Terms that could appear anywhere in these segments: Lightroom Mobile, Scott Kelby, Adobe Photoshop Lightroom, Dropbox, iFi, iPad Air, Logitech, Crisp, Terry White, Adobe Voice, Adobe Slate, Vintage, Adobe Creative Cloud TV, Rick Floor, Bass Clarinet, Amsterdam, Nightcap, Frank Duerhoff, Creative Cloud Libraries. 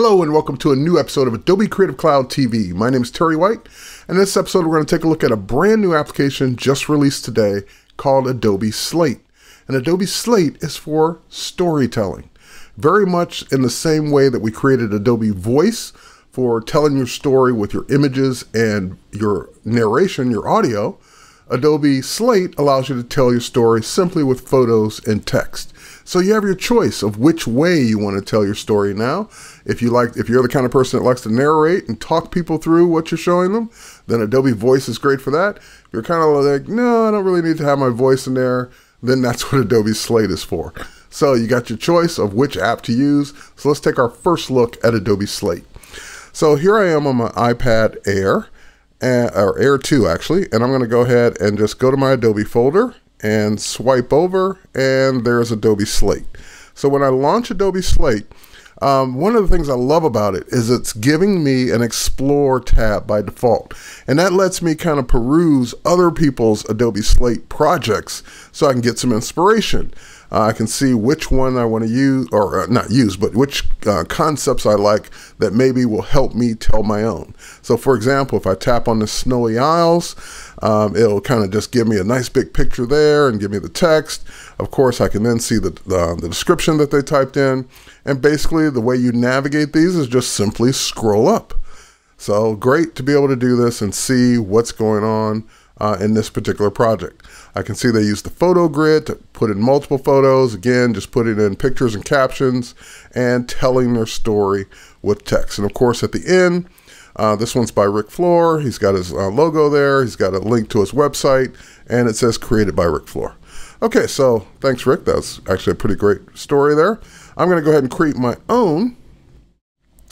Hello and welcome to a new episode of Adobe Creative Cloud TV. My name is Terry White, and in this episode we're going to take a look at a brand new application just released today called Adobe Slate. And Adobe Slate is for storytelling. Very much in the same way that we created Adobe Voice for telling your story with your images and your narration, your audio, Adobe Slate allows you to tell your story simply with photos and text. So you have your choice of which way you want to tell your story now. If you're the kind of person that likes to narrate and talk people through what you're showing them, then Adobe Voice is great for that. If you're kind of like, no, I don't really need to have my voice in there, then that's what Adobe Slate is for. So you got your choice of which app to use. So let's take our first look at Adobe Slate. So here I am on my iPad Air, or Air 2 actually, and I'm going to go ahead and just go to my Adobe folder and swipe over, and there's Adobe Slate. So when I launch Adobe Slate, one of the things I love about it is it's giving me an Explore tab by default. And that lets me kind of peruse other people's Adobe Slate projects so I can get some inspiration. I can see which one I want to use, or not use, but which concepts I like that maybe will help me tell my own. So for example, if I tap on the Snowy Isles, it'll kind of just give me a nice big picture there and give me the text. Of course, I can then see the description that they typed in. And basically the way you navigate these is just simply scroll up. So great to be able to do this and see what's going on in this particular project. I can see they use the photo grid to put in multiple photos, again, just putting in pictures and captions and telling their story with text. And of course, at the end, this one's by Rick Floor. He's got his logo there. He's got a link to his website, and it says created by Rick Floor. Okay, so thanks, Rick. That's actually a pretty great story there. I'm gonna go ahead and create my own.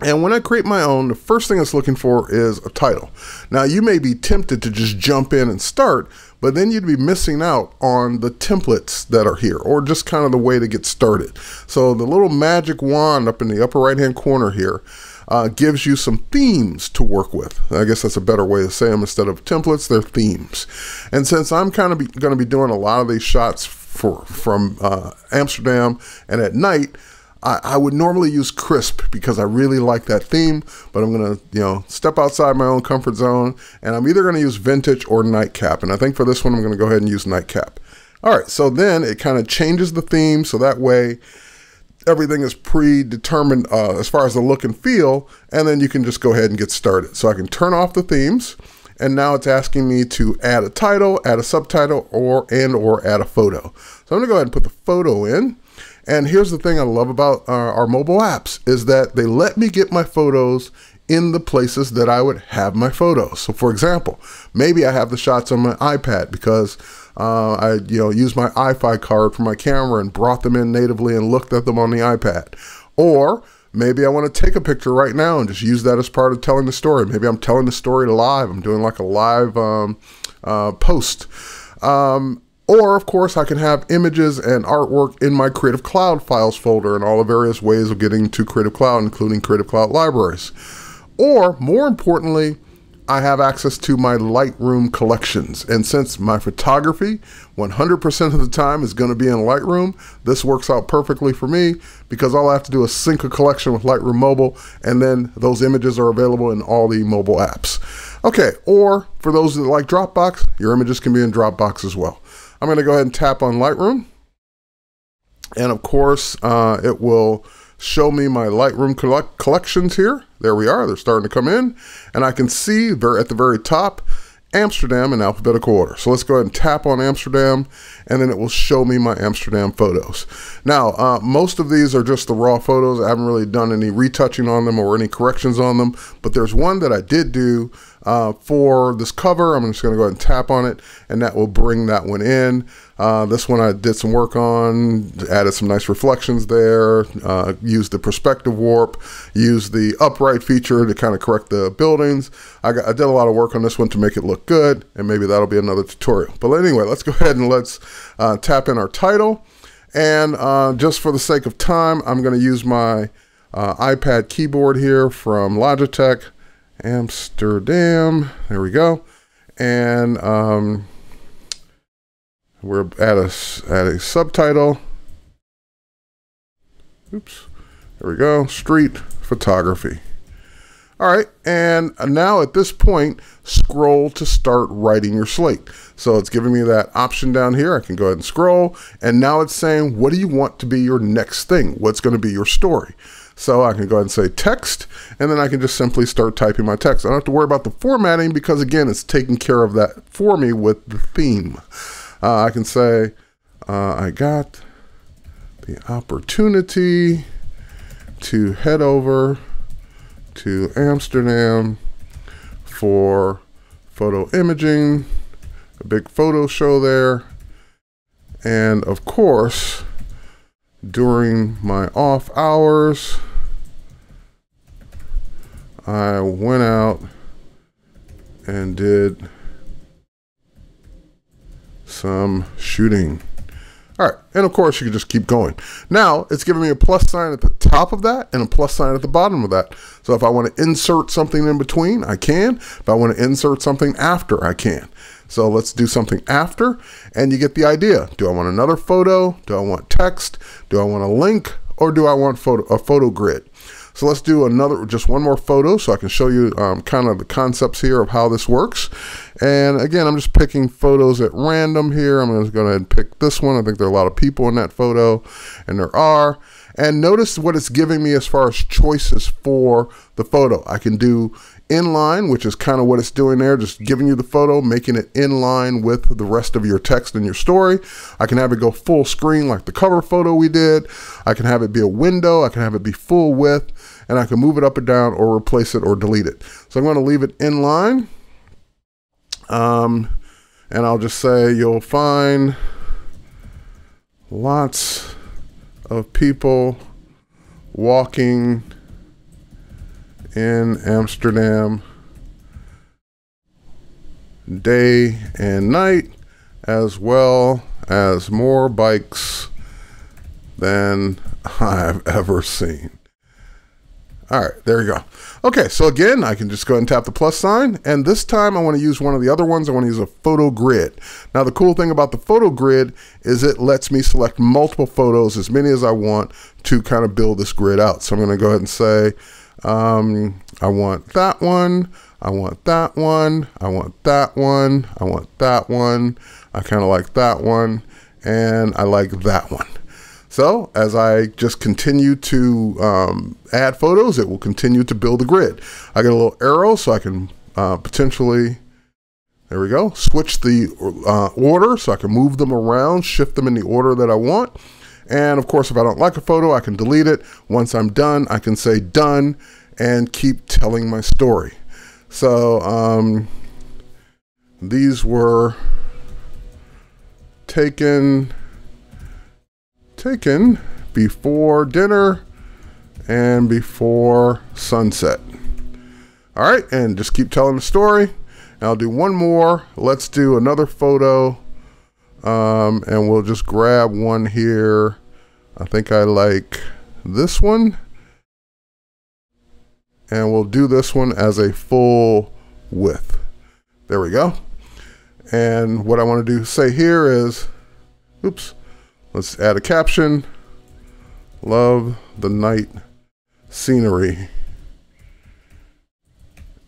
And when I create my own, the first thing it's looking for is a title. Now, you may be tempted to just jump in and start, but then you'd be missing out on the templates that are here, or just kind of the way to get started. So the little magic wand up in the upper right-hand corner here gives you some themes to work with. I guess that's a better way to say them. Instead of templates, they're themes. And since I'm kind of going to be doing a lot of these shots from Amsterdam and at night, I would normally use Crisp because I really like that theme, but I'm gonna, step outside my own comfort zone, and I'm either gonna use Vintage or Nightcap, and I think for this one I'm gonna go ahead and use Nightcap. All right, so then it kind of changes the theme, so that way everything is predetermined as far as the look and feel, and then you can just go ahead and get started. So I can turn off the themes, and now it's asking me to add a title, add a subtitle, or add a photo. So I'm gonna go ahead and put the photo in. And here's the thing I love about our mobile apps is that they let me get my photos in the places that I would have my photos. So for example, maybe I have the shots on my iPad because I used my iFi card for my camera and brought them in natively and looked at them on the iPad. Or maybe I want to take a picture right now and just use that as part of telling the story. Maybe I'm telling the story live. I'm doing like a live post. Or, of course, I can have images and artwork in my Creative Cloud files folder and all the various ways of getting to Creative Cloud, including Creative Cloud Libraries. Or, more importantly, I have access to my Lightroom collections. And since my photography 100% of the time is going to be in Lightroom, this works out perfectly for me because all I have to do is sync a collection with Lightroom Mobile, and then those images are available in all the mobile apps. Okay, or for those that like Dropbox, your images can be in Dropbox as well. I'm gonna go ahead and tap on Lightroom. And of course, it will show me my Lightroom collections here. There we are, they're starting to come in. And I can see at the very top, Amsterdam in alphabetical order. So let's go ahead and tap on Amsterdam, and then it will show me my Amsterdam photos. Now, most of these are just the raw photos. I haven't really done any retouching on them or any corrections on them, but there's one that I did do for this cover. I'm just gonna go ahead and tap on it, and that will bring that one in. This one I did some work on, added some nice reflections there, used the perspective warp, used the upright feature to kind of correct the buildings. I did a lot of work on this one to make it look good, and maybe that'll be another tutorial. But anyway, let's go ahead and let's tap in our title. And just for the sake of time, I'm gonna use my iPad keyboard here from Logitech, Amsterdam, there we go. And we're at a subtitle. Oops, there we go, street photography. All right, and now at this point, scroll to start writing your slate. So it's giving me that option down here. I can go ahead and scroll, and now it's saying, what do you want to be your next thing? What's going to be your story? So I can go ahead and say text, and then I can just simply start typing my text. I don't have to worry about the formatting because, again, it's taking care of that for me with the theme. I can say, I got the opportunity to head over to Amsterdam for photo imaging, a big photo show there. And of course, during my off hours, I went out and did some shooting. All right, and of course you can just keep going. Now it's giving me a plus sign at the top of that and a plus sign at the bottom of that. So if I want to insert something in between, I can. If I want to insert something after, I can. So let's do something after, and you get the idea. Do I want another photo? Do I want text? Do I want a link? Or do I want a photo grid? So let's do another, just one more photo so I can show you kind of the concepts here of how this works. And again, I'm just picking photos at random here. I'm just going to pick this one. I think there are a lot of people in that photo, and there are. And notice what it's giving me as far as choices for the photo. I can do inline, which is kind of what it's doing there, just giving you the photo, making it inline with the rest of your text and your story. I can have it go full screen like the cover photo we did. I can have it be a window. I can have it be full width, and I can move it up and down or replace it or delete it. So I'm going to leave it inline, and I'll just say you'll find lots of people walking in Amsterdam day and night, as well as more bikes than I've ever seen. All right, there you go. Okay, so again, I can just go ahead and tap the plus sign, and this time I want to use one of the other ones. I want to use a photo grid. Now, the cool thing about the photo grid is it lets me select multiple photos, as many as I want, to kind of build this grid out. So I'm going to go ahead and say, I want that one, I want that one, I want that one, I want that one, I kind of like that one, and I like that one. So as I just continue to add photos, it will continue to build a grid. I get a little arrow so I can potentially, there we go, switch the order so I can move them around, shift them in the order that I want. And of course, if I don't like a photo, I can delete it. Once I'm done, I can say done and keep telling my story. So these were taken before dinner and before sunset. All right, and just keep telling the story. And I'll do one more. Let's do another photo. And we'll just grab one here. I think I like this one. And we'll do this one as a full width. There we go. And what I want to do say here is, oops, let's add a caption. Love the night scenery.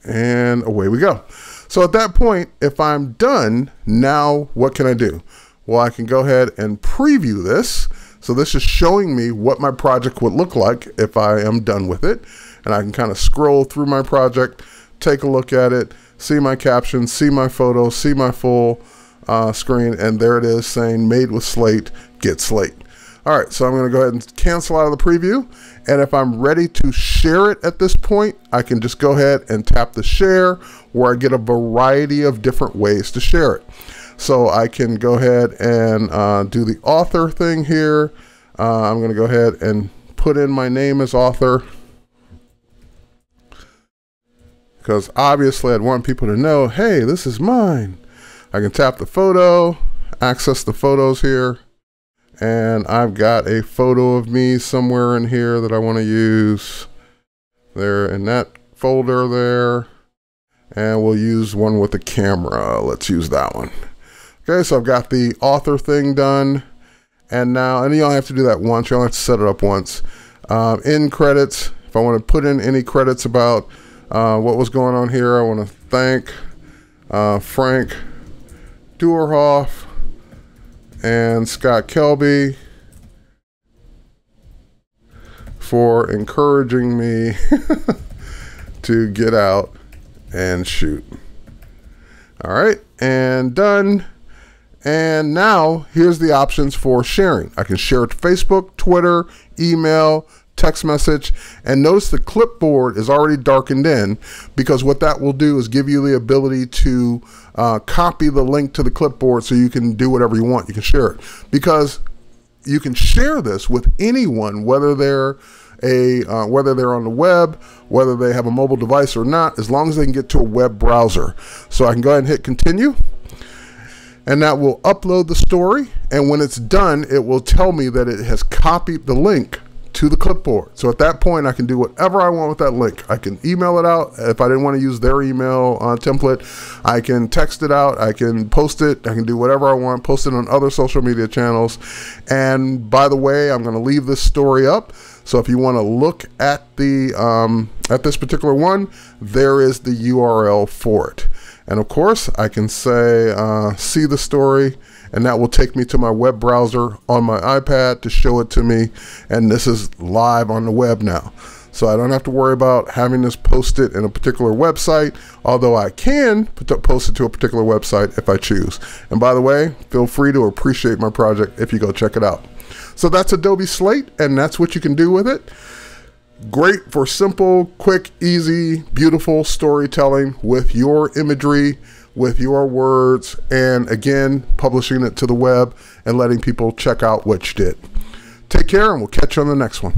And away we go. So at that point, if I'm done, now what can I do? Well, I can go ahead and preview this. So this is showing me what my project would look like if I am done with it. And I can kind of scroll through my project, take a look at it, see my caption, see my photo, see my full screen. And there it is saying made with Slate, get Slate. All right, so I'm going to go ahead and cancel out of the preview. And if I'm ready to share it at this point, I can just go ahead and tap the share, where I get a variety of different ways to share it. So I can go ahead and do the author thing here. I'm going to go ahead and put in my name as author, because obviously I'd want people to know, hey, this is mine. I can tap the photo, access the photos here. And I've got a photo of me somewhere in here that I want to use. There in that folder there. And we'll use one with a camera. Let's use that one. Okay, so I've got the author thing done. And now, and you only have to do that once. You only have to set it up once. In credits, If I want to put in any credits about what was going on here, I want to thank Frank Duerhoff and Scott Kelby for encouraging me to get out and shoot. All right, and done. And now here's the options for sharing. I can share it to Facebook, Twitter, email, text message, and notice the clipboard is already darkened in, because what that will do is give you the ability to copy the link to the clipboard so you can do whatever you want. You can share it because you can share this with anyone, whether they're whether they're on the web, whether they have a mobile device or not, as long as they can get to a web browser. So I can go ahead and hit continue, and that will upload the story. And when it's done, it will tell me that it has copied the link to the clipboard. So at that point, I can do whatever I want with that link. I can email it out if I didn't want to use their email template. I can text it out. I can post it. I can do whatever I want, post it on other social media channels. And by the way, I'm going to leave this story up. So if you want to look at the at this particular one, there is the URL for it. And of course, I can say, see the story, and that will take me to my web browser on my iPad to show it to me. And this is live on the web now. So I don't have to worry about having this posted in a particular website, although I can post it to a particular website if I choose. And by the way, feel free to appreciate my project if you go check it out. So that's Adobe Slate, and that's what you can do with it. Great for simple, quick, easy, beautiful storytelling with your imagery, with your words, and again, publishing it to the web and letting people check out what you did. Take care, and we'll catch you on the next one.